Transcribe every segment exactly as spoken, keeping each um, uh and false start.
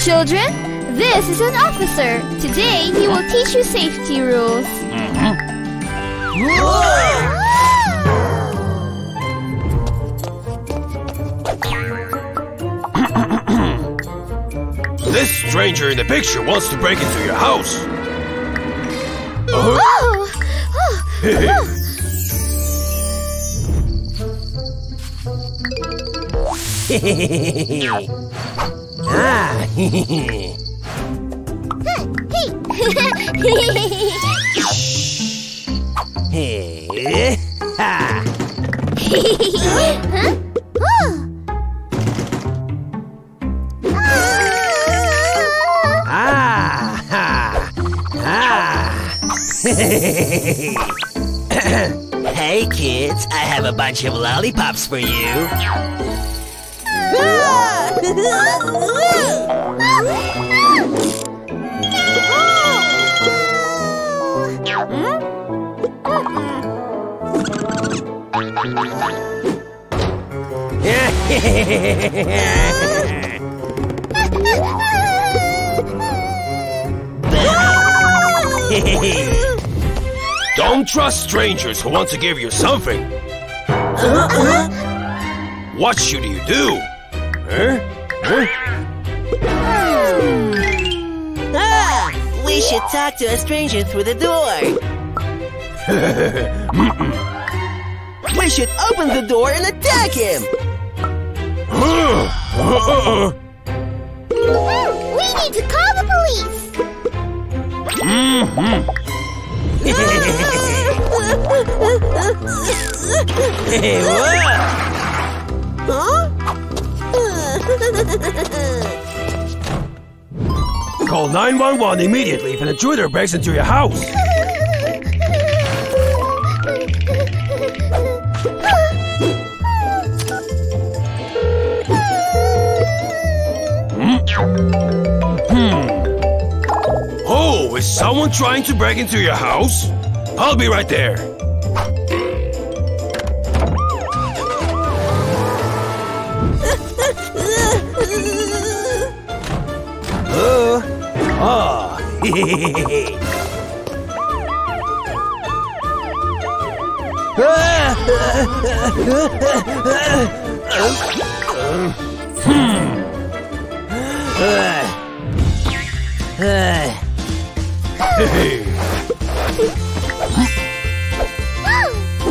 Children, this is an officer. Today he will teach you safety rules. This stranger in the picture wants to break into your house. Uh-huh. Oh. Oh. Oh. Ah. Hey. Ha. Huh? Ah. Ha. Ah. Hey kids, I have a bunch of lollipops for you. Don't trust strangers who want to give you something. Uh-huh. What should you do? Huh? Huh? Hmm. Ah, we should talk to a stranger through the door. We should open the door and attack him. We need to call the police. Hey, what? Huh? Call nine one one immediately if an intruder breaks into your house. Hmm. Oh, is someone trying to break into your house? I'll be right there. Oh,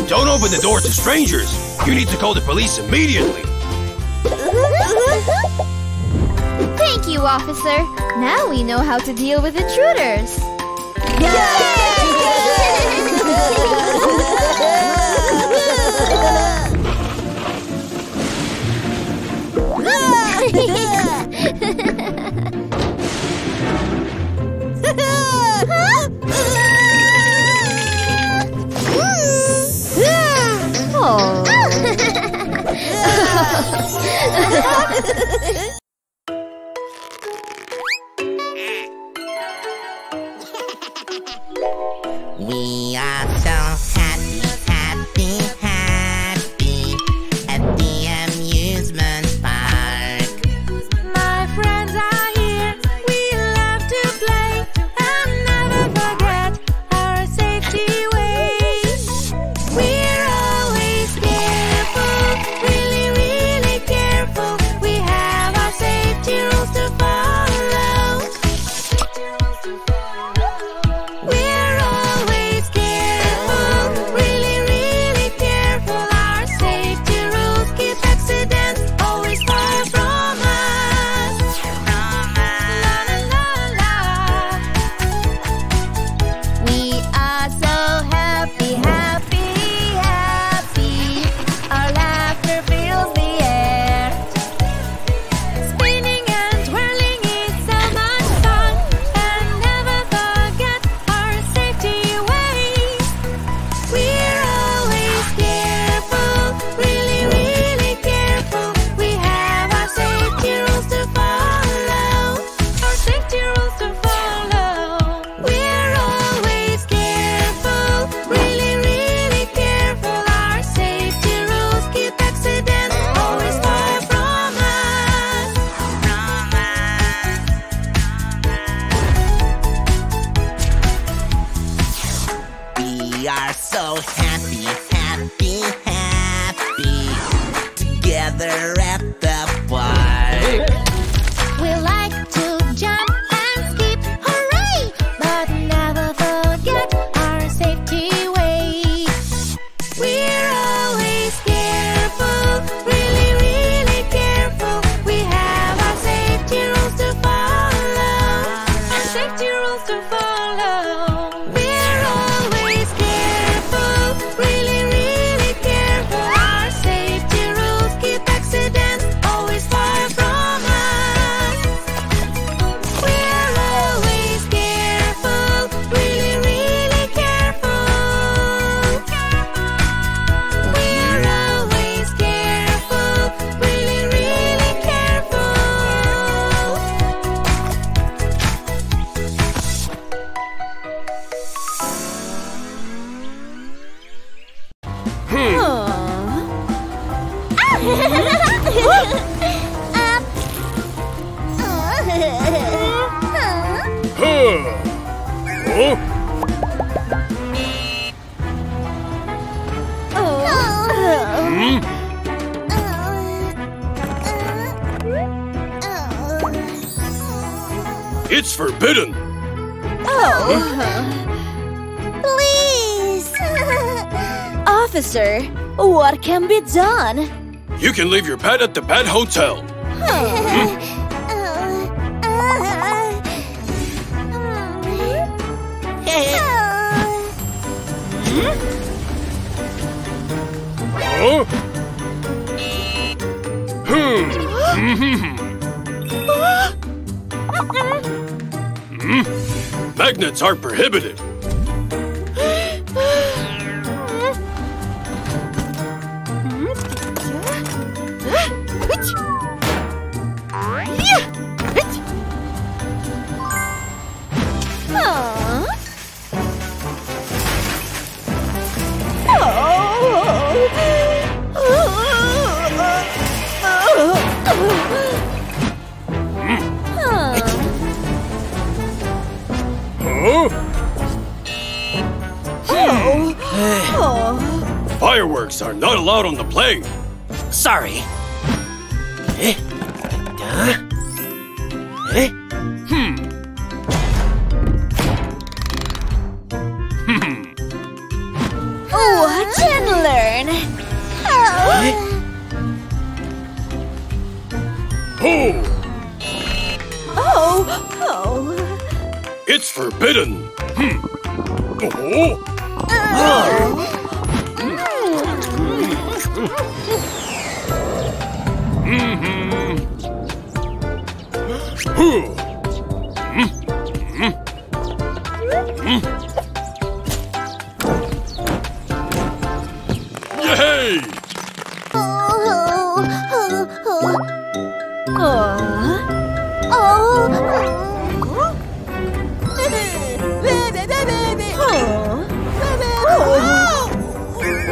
don't open the door to strangers. You need to call the police immediately. Thank you, officer. Now we know how to deal with intruders. Oh. We are so happy, happy, happy at the amusement park. My friends are here, we love to play and never forget our safety ways. We're always careful, really, really careful. We have our are so happy, happy, happy together at the park. It's forbidden. Oh, huh? Please, officer. What can be done? You can leave your pet at the pet hotel. Oh. Hmm? Oh. Hmm. Mm. Magnets are prohibited. Fireworks are not allowed on the plane. Sorry. Eh? Huh? Eh? Hmm. Hmm. Watch and learn. Oh. Eh? Oh. Oh. It's forbidden. Hmm. Oh. Oh.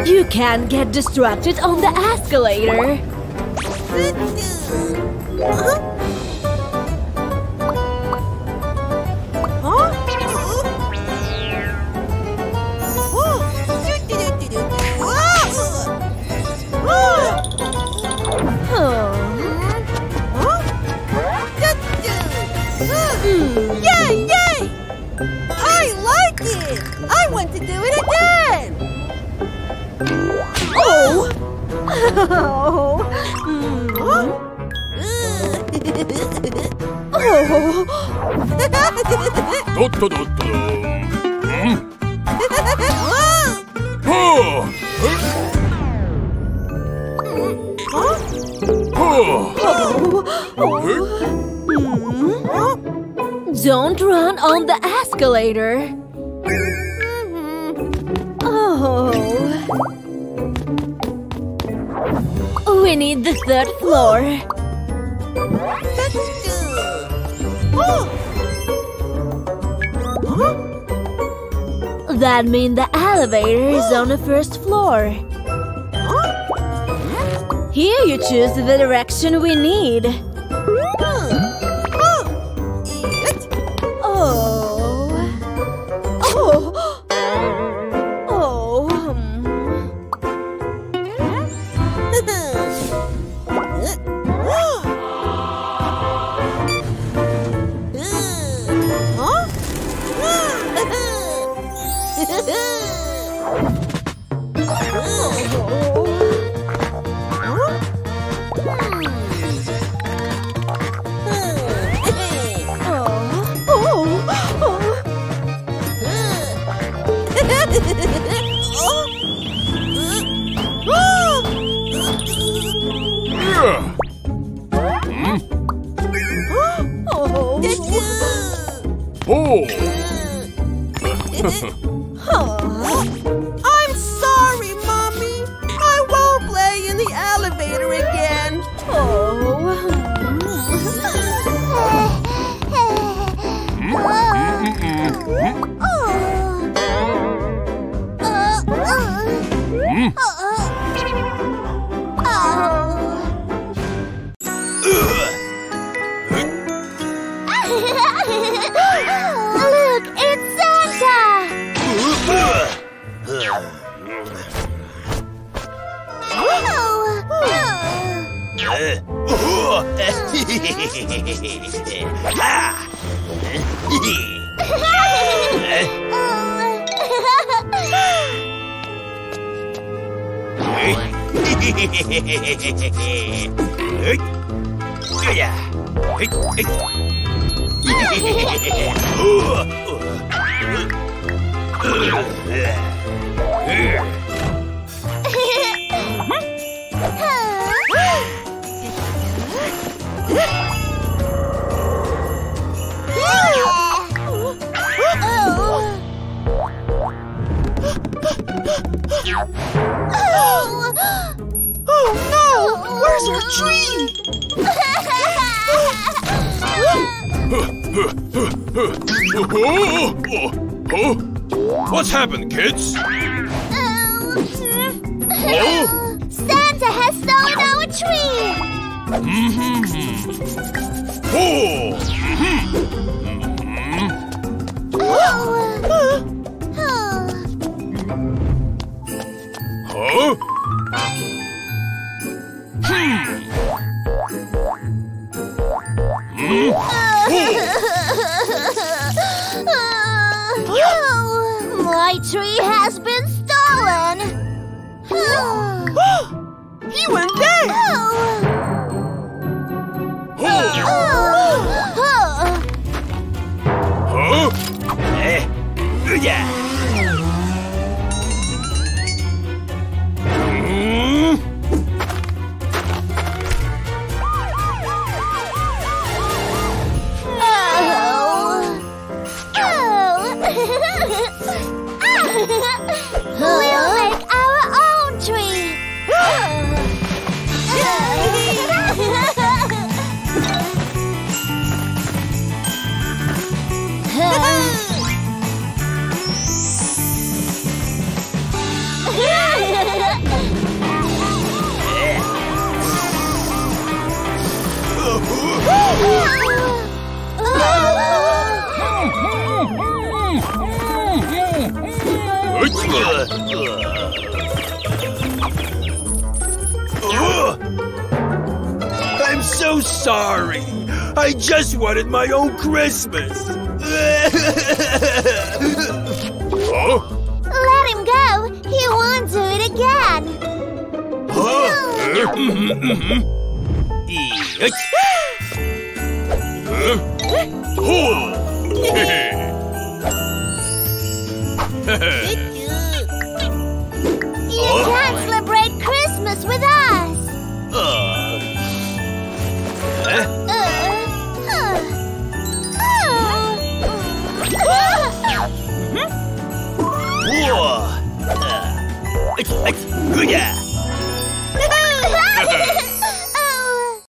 You can't get distracted on the escalator. Don't run on the escalator. Oh. We need the third floor. That means the elevator is on the first floor. Here you choose the direction we need. Oh. Oh. Oh. Mm. Uh-oh. Oh. Look, it's Santa! Oh! Oh no! Where's your tree? What's happened, kids? Oh. Santa has stolen our tree! Mm-hmm. Oh. Mm-hmm. Oh. Oh. Huh? Hmm. Hmm? Oh. My tree has been stolen. He went there. Oh. Oh. Oh. Huh? Eh. Yeah. We'll make our own tree! I'm so sorry. I just wanted my own Christmas. Huh? Let him go. He won't do it again. Huh? You can't celebrate Christmas with us! Uh. Huh? Uh. Huh. Oh. Uh. Mm-hmm. Whoa. Uh.